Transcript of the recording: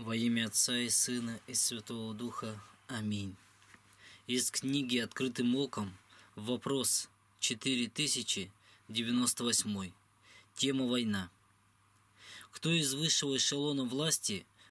Во имя Отца и Сына и Святого Духа. Аминь. Из книги «Открытым оком», вопрос 4098, тема «Война». Кто из высшего эшелона власти